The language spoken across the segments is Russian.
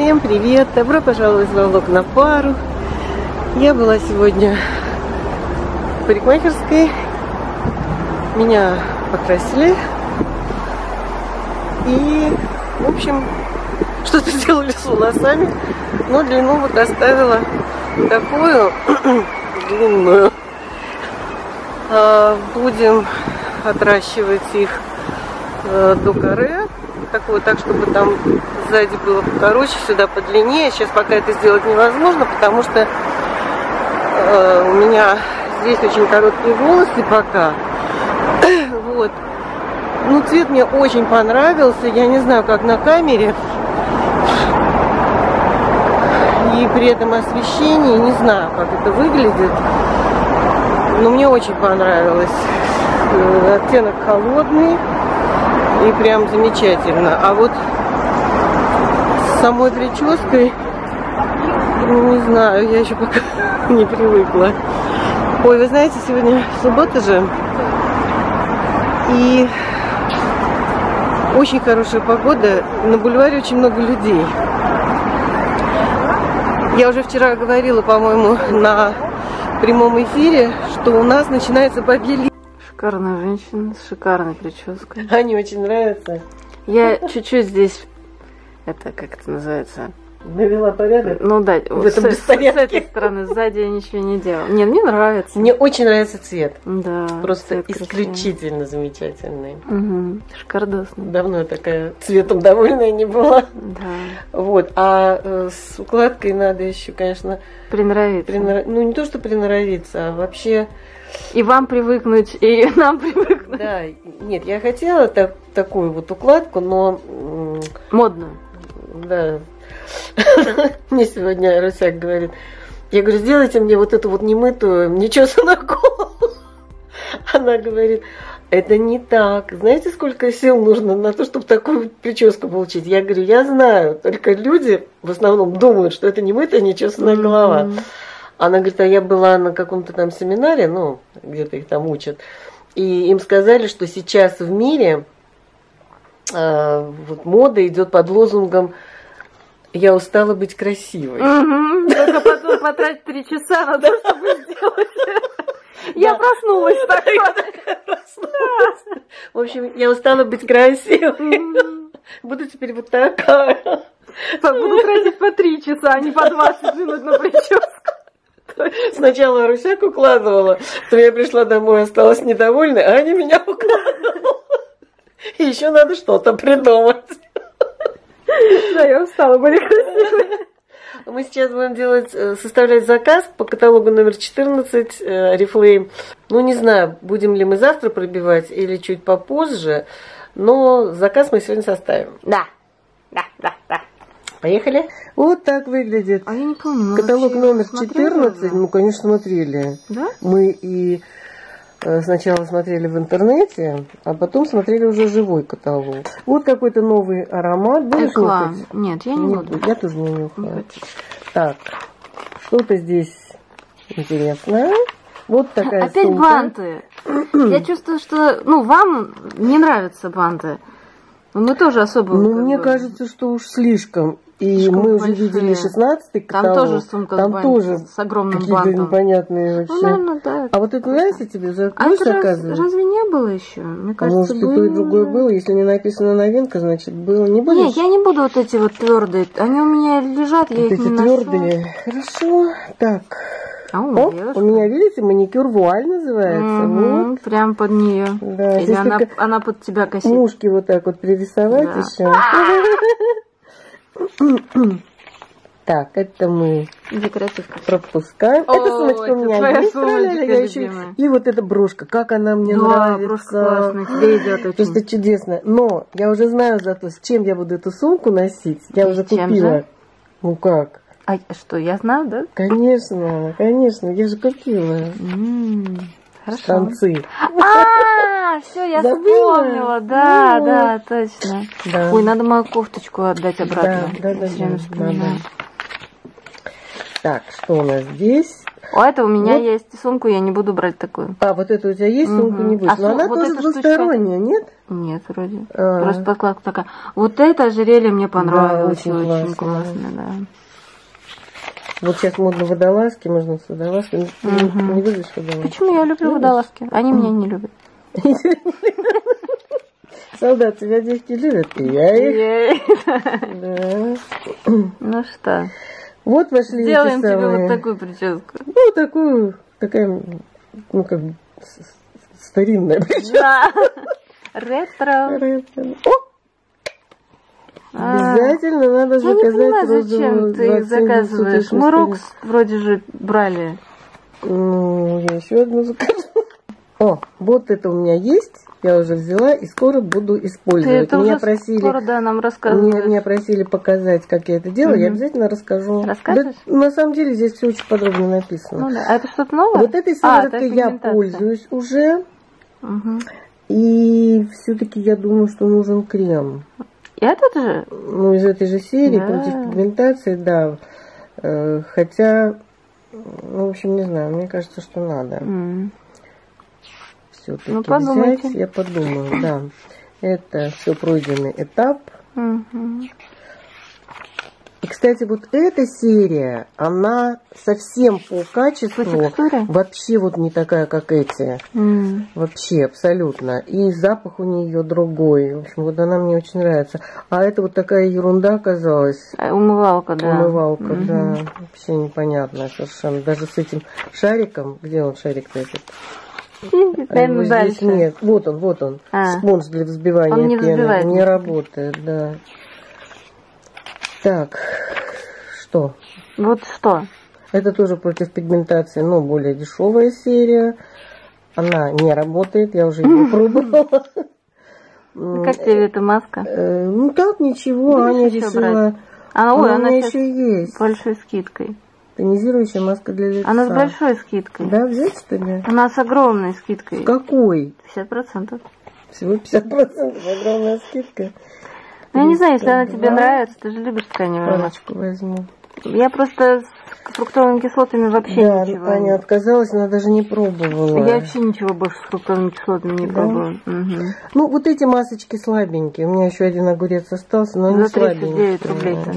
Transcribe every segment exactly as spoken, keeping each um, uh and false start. Всем привет! Добро пожаловать в свой влог на пару. Я была сегодня в парикмахерской. Меня покрасили. И, в общем, что-то сделали с волосами. Но длину вот оставила такую длинную. Будем отращивать их до коры. Так вот, так, чтобы там сзади было короче, сюда подлиннее. Сейчас пока это сделать невозможно, потому что э, у меня здесь очень короткие волосы пока. Вот. Ну, цвет мне очень понравился. Я не знаю, как на камере. И при этом освещении не знаю, как это выглядит. Но мне очень понравилось. Оттенок холодный. И прям замечательно. А вот с самой прической, ну, не знаю, я еще пока не привыкла. Ой, вы знаете, сегодня суббота же. И очень хорошая погода. На бульваре очень много людей. Я уже вчера говорила, по-моему, на прямом эфире, что у нас начинается бабье лето. Шикарная женщина с шикарной прической. Они очень нравятся. Я чуть-чуть здесь, это как это называется? Навела порядок? Ну да, в этом с, с этой стороны, сзади я ничего не делала. Нет, мне нравится. Мне очень нравится цвет. Да. Просто цвет исключительно красивый. Замечательный. Угу. Шикардосный. Давно я такая цветом довольная не была. Да. Вот. А э, с укладкой надо еще, конечно... Приноровиться. Принор... Ну не то, что приноровиться, а вообще... И вам привыкнуть, и нам привыкнуть. Да, нет, я хотела так, такую вот укладку, но... Модную. Да. Мне сегодня Русяк говорит, я говорю, сделайте мне вот эту вот немытую, нечесанную голову. Она говорит, это не так. Знаете, сколько сил нужно на то, чтобы такую прическу получить? Я говорю, я знаю, только люди в основном думают, что это немытая, нечесанная mm-hmm. голова. Она говорит, а я была на каком-то там семинаре, ну, где-то их там учат, и им сказали, что сейчас в мире э, вот мода идет под лозунгом «Я устала быть красивой». Угу, только потом потратить три часа на то, чтобы сделать это. Я проснулась так. В общем, я устала быть красивой. Буду теперь вот такая. Буду тратить по три часа, а не по двадцать минут на прическу. Сначала Русяк укладывала, то я пришла домой, осталась недовольной, а Аня меня укладывала. И еще надо что-то придумать. Да, я устала, были красивые. Мы сейчас будем делать, составлять заказ по каталогу номер четырнадцать, Oriflame. Ну, не знаю, будем ли мы завтра пробивать или чуть попозже, но заказ мы сегодня составим. Да, да, да, да. Поехали. Вот так выглядит. А я не помню. Каталог номер четырнадцать. Мы, конечно, смотрели. Да? Мы и сначала смотрели в интернете, а потом смотрели уже живой каталог. Вот какой-то новый аромат. Будешь нюхать? Нет, я не, не буду. Я тоже не нюхаю. Так, что-то здесь интересное. Вот такая Опять сумка. Банты. Я чувствую, что... Ну, вам не нравятся банты. Мы тоже особо... Ну, мне бы... кажется, что уж слишком... И Школы мы уже большие. Видели шестнадцатый каталог. Там тоже сумка там с, бантом, тоже с огромным бантом. Непонятные вообще. Ну, наверное, да. А вот это нравится тебе? А это раз, разве не было еще? Мне кажется, может, было... и то, и другое было. Если не написано новинка, значит, было. Не будешь? Нет, я не буду вот эти вот твердые. Они у меня лежат, я вот их не ношу. Твердые. Хорошо. Так. А у, О, у меня, видите, маникюр вуаль называется. Mm-hmm. Вот. Прям под нее. Да. Или она, она под тебя косит. Мушки вот так вот пририсовать да. еще. Так, это мы декоративка. Пропускаем. О, эта сумочка это у меня есть, я еще... И вот эта брошка, как она мне да, нравится. Брошка классная, тебе идет очень. Просто чудесно. Но я уже знаю зато, с чем я буду эту сумку носить. Я И уже купила. Же? Ну как? А что, я знаю, да? Конечно, конечно, я же купила. М-м, хорошо. Штанцы. А-а-а! А, все, я вспомнила, да, да, точно. Да. Ой, надо мою кофточку отдать обратно. Да, да, да, да, да. Так, что у нас здесь? А это у меня вот. Есть сумку, я не буду брать такую. А, вот эту у тебя есть, сумку угу. не будет. А Но сум... она вот тоже двусторонняя, штучка... нет? Нет, вроде. А -а. Просто подкладка такая. Вот это ожерелье мне понравилось. Да, очень, очень классно. классно да. Вот сейчас модно водолазки, можно с водолазками. Угу. Не, не любишь водолазки? Почему я люблю любишь? водолазки? Они угу. меня не любят. Солдат, тебя девки любят, и я их. Ну что? Вот вошли эти самые. Сделаем тебе вот такую прическу. Ну, такую, такая, ну, как старинная прическа. Ретро. Ретро. Обязательно надо заказать розовую. Я не понимаю, зачем ты их заказываешь. Мы Рокс вроде же брали. Ну, я еще одну закажу. О, вот это у меня есть. Я уже взяла и скоро буду использовать. Меня просили, скоро, да, нам меня, меня просили показать, как я это делаю. Угу. Я обязательно расскажу. Да, на самом деле здесь все очень подробно написано. Ну, да. А это что-то новое? Вот этой сывороткой а, я пользуюсь уже. Угу. И все-таки я думаю, что нужен крем. И этот же? Ну, из этой же серии, да. против пигментации, да. Хотя, ну, в общем, не знаю, мне кажется, что надо. Угу. Ну, взять, я подумаю, да. Это все пройденный этап. Угу. И, кстати, вот эта серия, она совсем по качеству вообще вот не такая, как эти. Mm. Вообще, абсолютно. И запах у нее другой. В общем, вот она мне очень нравится. А это вот такая ерунда оказалась. Умывалка, да. Умывалка, mm-hmm. да. Вообще непонятно совершенно. Даже с этим шариком. Где он, шарик-то этот? Его здесь нет. Вот он, вот он. А. Спонж для взбивания он не пены. Не работает, да. Так, что? Вот что? Это тоже против пигментации, но более дешевая серия. Она не работает, я уже ее пробовала. Как тебе эта маска? Ну так, ничего, Аня решила. Она еще есть. С большой скидкой. Тонизирующая маска для лица. Она с большой скидкой. Да, взять что ли? Она с огромной скидкой. С какой? пятьдесят процентов. Всего пятьдесят процентов огромная скидка. Ну, я не знаю, если она тебе нравится, ты же любишь тканевую маску. Возьму. Я просто с фруктовыми кислотами вообще да, ничего. Да, Аня отказалась, она даже не пробовала. Я вообще ничего больше с фруктовыми кислотами не да? пробовала. Угу. Ну, вот эти масочки слабенькие. У меня еще один огурец остался, но они слабенькие. За тридцать девять рублей-то.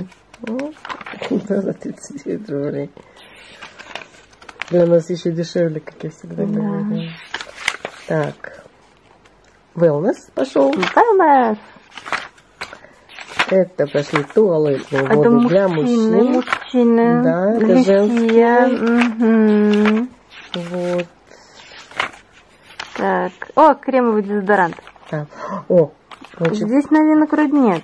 Да, за тридцать девять рублей. Для нас еще дешевле, как я всегда да. говорю. Так. Wellness пошел. Wellness. Это пошли туалетные это воды для мужчины, мужчин. Мужчины. Да, это женские. Угу. Вот. Так. О, кремовый дезодорант. Да. О, значит... Здесь, наверное, вроде нет.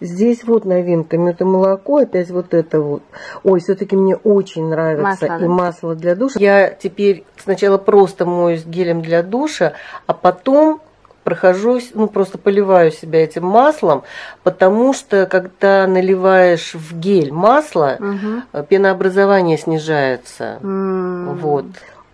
Здесь вот новинка, мед и молоко, опять вот это вот. Ой, все-таки мне очень нравится масло, и да. масло для душа. Я теперь сначала просто моюсь гелем для душа, а потом прохожусь, ну просто поливаю себя этим маслом, потому что когда наливаешь в гель масло, угу. пенообразование снижается. М-м-м. Вот.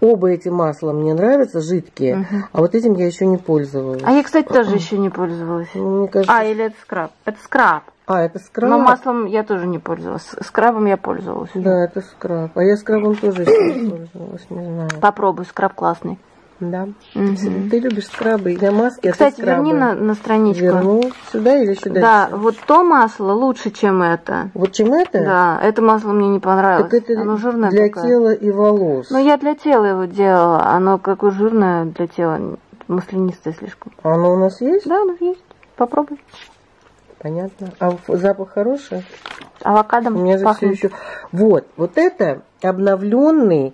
Оба эти масла мне нравятся, жидкие, угу. а вот этим я еще не пользовалась. А я, кстати, тоже еще не пользовалась. Мне кажется... А, или это скраб? Это скраб. А, это скраб? Но маслом я тоже не пользовалась. Скрабом я пользовалась. Да, это скраб. А я скрабом тоже еще не пользовалась, не знаю. Попробуй, скраб классный. Да. Угу. Ты любишь скрабы, я маски, кстати, а ты скрабы. Верни на, на страничку. Верну сюда или сюда? Да, сюда? Вот то масло лучше, чем это. Вот чем это? Да, это масло мне не понравилось. Так это оно жирное для такое. Тела и волос. Ну, я для тела его делала, оно какое жирное для тела, маслянистое слишком. Оно у нас есть? Да, у нас есть. Попробуй. Понятно. А запах хороший? Авокадом у меня же пахнет. Все еще... Вот, вот это обновленный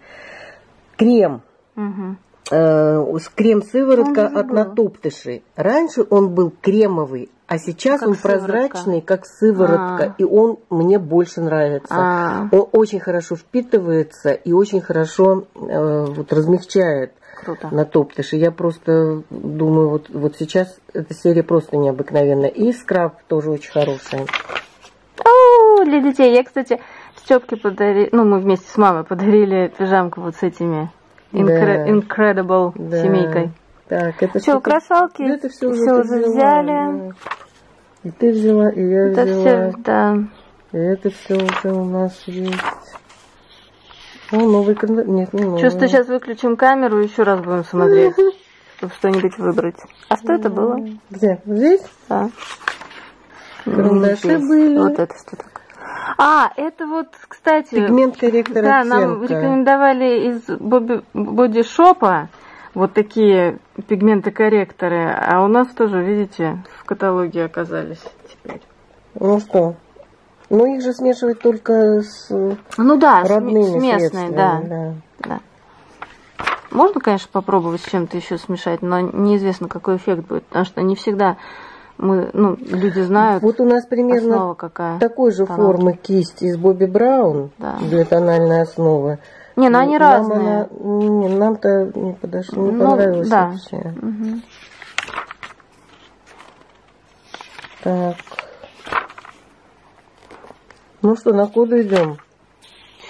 крем. Угу. Крем-сыворотка от Натоптыши. Раньше он был кремовый, а сейчас как он сыворотка. Прозрачный, как сыворотка. А. И он мне больше нравится. А. Он очень хорошо впитывается и очень хорошо э, вот, размягчает Натоптыши. Я просто думаю, вот, вот сейчас эта серия просто необыкновенная. И скраб тоже очень хороший. О, для детей. Я, кстати, Стёпке подарила... Ну, мы вместе с мамой подарили пижамку вот с этими... Incredible да. семейкой. Так, это все, красавки, да, это все, все уже взяла, взяли. Да. И ты взяла, и я это взяла. Все, да. И это все уже у нас есть. Ну, новый конверт. Нет, не новый. Чувствую, сейчас выключим камеру и еще раз будем смотреть, чтобы что-нибудь выбрать. А что это было? Где? Здесь? Да. Карандаши были. Вот это что такое? А, это вот, кстати... Пигмент корректора да, оттенка. Нам рекомендовали из Бодишопа вот такие пигменты-корректоры. А у нас тоже, видите, в каталоге оказались теперь. Ну что? Ну их же смешивать только с ну, да, родными средствами. Да. Да. Да. Можно, конечно, попробовать с чем-то еще смешать, но неизвестно, какой эффект будет, потому что не всегда... Мы, ну, люди знают. Вот у нас примерно какая такой же тональная. Формы кисть из Бобби Браун да. для тональной основы. Не, ну они нам разные. Она, нам-то не подошло, не ну, понравилось да. вообще. Угу. Так. Ну что, на коду идем?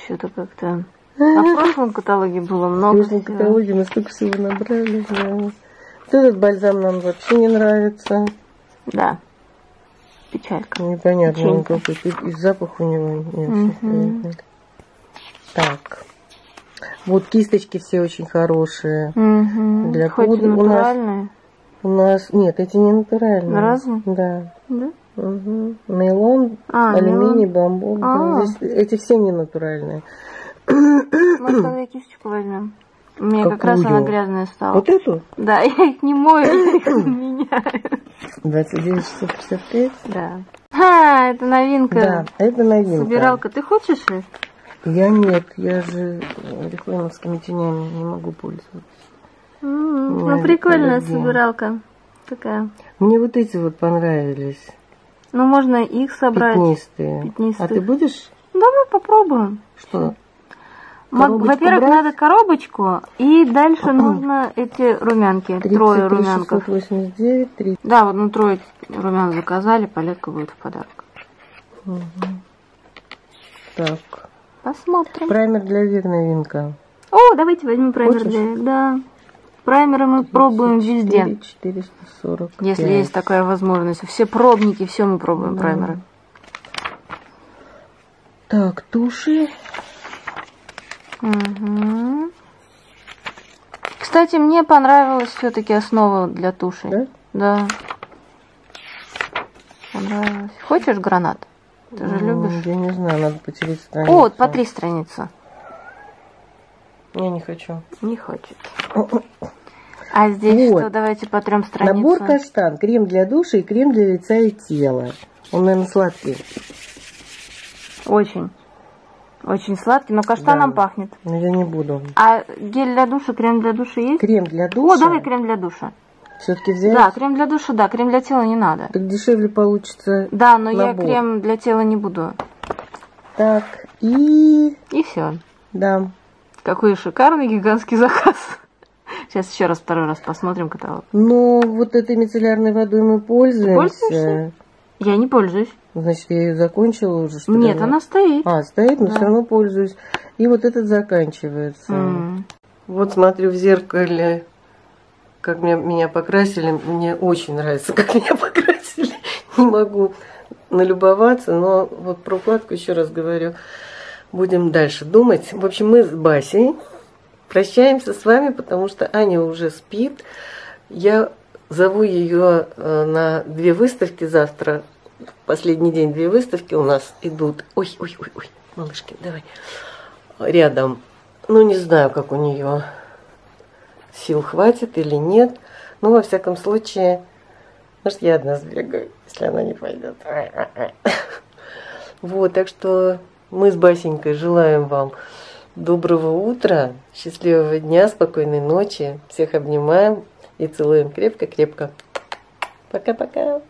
Что-то как-то. А в прошлом каталоге было много. В прошлом каталоге мы столько всего набрали. Да. Этот бальзам нам вообще не нравится. Да. Печалька. Непонятно, он какой-то. И запах у него нет. Угу. Так. Вот кисточки все очень хорошие. Угу. Для коды у нас. У нас. Нет, эти не натуральные. Разве? Да. Да? Угу. Нейлон, а, алюминий, мелон. Бамбук. А -а -а. Здесь, эти все не натуральные. Может, тогда я кисточку возьмем? У меня Какую? Как раз она грязная стала. Вот эту? Да, я их не мою, я их меняю. двадцать девять часов пятьдесят пять? Да. А, это новинка. Да, это новинка. Собиралка. Ты хочешь их? Я нет, я же орифлеймовскими тенями не могу пользоваться. Mm-hmm. Ну, прикольная аллергия. Собиралка такая. Мне вот эти вот понравились. Ну, можно их собрать. Пятнистые. Пятнистых. А ты будешь? Давай попробуем. Что? Во-первых, надо коробочку, и дальше нужно эти румянки, тридцать три, трое румянков. шестьсот восемьдесят девять, тридцать. Да, вот ну трое румян заказали, палетка будет в подарок. Угу. Так. Посмотрим. Праймер для век новинка. О, давайте возьмем праймер. Хочешь? Для век, да. Праймеры мы пробуем везде. четыреста сорок. Если есть такая возможность. Все пробники, все мы пробуем да. праймеры. Так, туши. Угу. Кстати, мне понравилась все-таки основа для туши. Да? Да. Понравилась. Хочешь гранат? Ты ну, же любишь? Я не знаю, надо потереть страницу. О, по три страницы. Я не хочу. Не хочет. А здесь вот. Что? Давайте по трем страницам. Набор каштан, крем для души и крем для лица и тела. Он, наверное, сладкий. Очень. Очень сладкий, но каштаном да, пахнет. Но я не буду. А гель для душа, крем для душа есть? Крем для душа? О, давай крем для душа. Все-таки взять? Да, крем для душа, да, крем для тела не надо. Так дешевле получится. Да, но набор. Я крем для тела не буду. Так, и... И все. Да. Какой шикарный гигантский заказ. Сейчас еще раз, второй раз посмотрим каталог. Ну, вот этой мицеллярной водой мы пользуемся. Пользуешься? Я не пользуюсь. Значит, я ее закончила уже, что ли? Нет, она стоит. А, стоит, но да. все равно пользуюсь. И вот этот заканчивается. Mm. Вот смотрю в зеркале, как меня, меня покрасили. Мне очень нравится, как меня покрасили. Не могу налюбоваться, но вот про укладку еще раз говорю. Будем дальше думать. В общем, мы с Басей прощаемся с вами, потому что Аня уже спит. Я... Зову ее на две выставки завтра. Последний день две выставки у нас идут. Ой, ой, ой, ой, малышки, давай. Рядом. Ну, не знаю, как у нее сил хватит или нет. Но, во всяком случае, может, я одна сбегаю, если она не пойдет. Вот, так что мы с Басенькой желаем вам доброго утра, счастливого дня, спокойной ночи. Всех обнимаем. И целуем крепко-крепко. Пока-пока.